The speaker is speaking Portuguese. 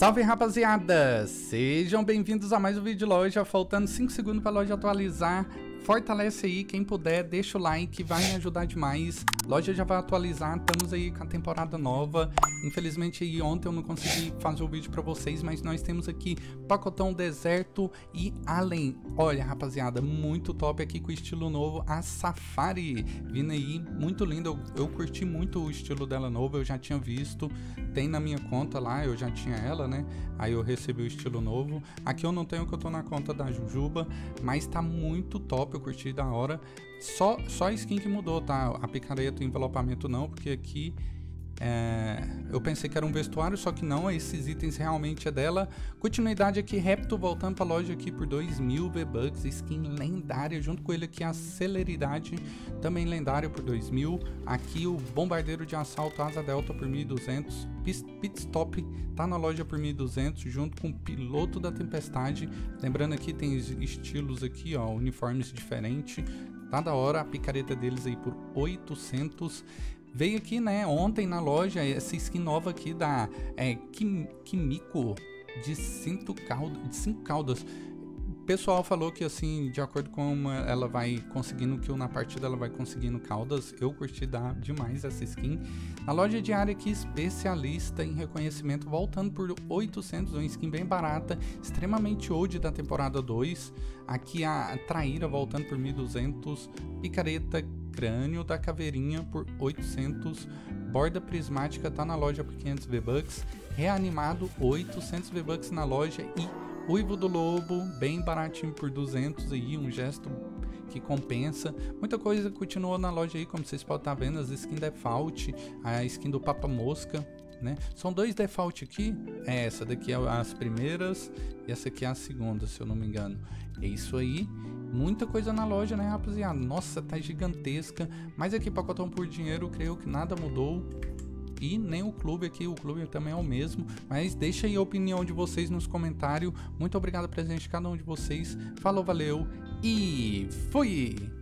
Salve rapaziada, sejam bem-vindos a mais um vídeo de loja, faltando 5 segundos para a loja atualizar. Fortalece aí, quem puder, deixa o like, vai me ajudar demais. Loja já vai atualizar, estamos aí com a temporada nova. Infelizmente aí ontem eu não consegui fazer o vídeo pra vocês, mas nós temos aqui pacotão deserto e além. Olha rapaziada, muito top aqui com o estilo novo, a Safari vindo aí, muito linda. Eu curti muito o estilo dela novo, eu já tinha visto, tem na minha conta lá, eu já tinha ela, né? Aí eu recebi o estilo novo. Aqui eu não tenho, que eu tô na conta da Jujuba, mas tá muito top. Eu curti, da hora. Só a skin que mudou, tá? A picareta e o envelopamento não, porque aqui eu pensei que era um vestuário, só que não, esses itens realmente é dela. Continuidade aqui, Repto voltando pra loja aqui por 2.000 V-Bucks, skin lendária, junto com ele aqui a Celeridade, também lendária por 2.000, aqui o Bombardeiro de Assalto, Asa Delta por 1.200, Pitstop tá na loja por 1.200, junto com o Piloto da Tempestade, lembrando aqui tem estilos aqui, ó, uniformes diferentes, tá da hora. A picareta deles aí por 800. Veio aqui, né, ontem na loja, essa skin nova aqui da Kimiko de 5 caudas. O pessoal falou que, assim, de acordo com ela vai conseguindo kill na partida, ela vai conseguindo caudas. Eu curti demais essa skin. A loja diária aqui, especialista em reconhecimento, voltando por 800, uma skin bem barata, extremamente old da temporada 2. Aqui a traíra voltando por 1.200, picareta crânio da caveirinha por 800, borda prismática tá na loja por 500 V-Bucks, reanimado 800 V-Bucks na loja, e uivo do lobo bem baratinho por 200 aí, um gesto que compensa. Muita coisa continuou na loja aí, como vocês podem estar vendo, as skins default, a skin do Papa Mosca, né? São dois default aqui, essa daqui é as primeiras e essa aqui é a segunda, se eu não me engano. É isso aí, muita coisa na loja, né rapaziada? Nossa, tá gigantesca. Mas aqui pacotão por dinheiro, creio que nada mudou, e nem o clube aqui, o clube também é o mesmo, mas deixa aí a opinião de vocês nos comentários. Muito obrigado presente cada um de vocês, falou, valeu e fui!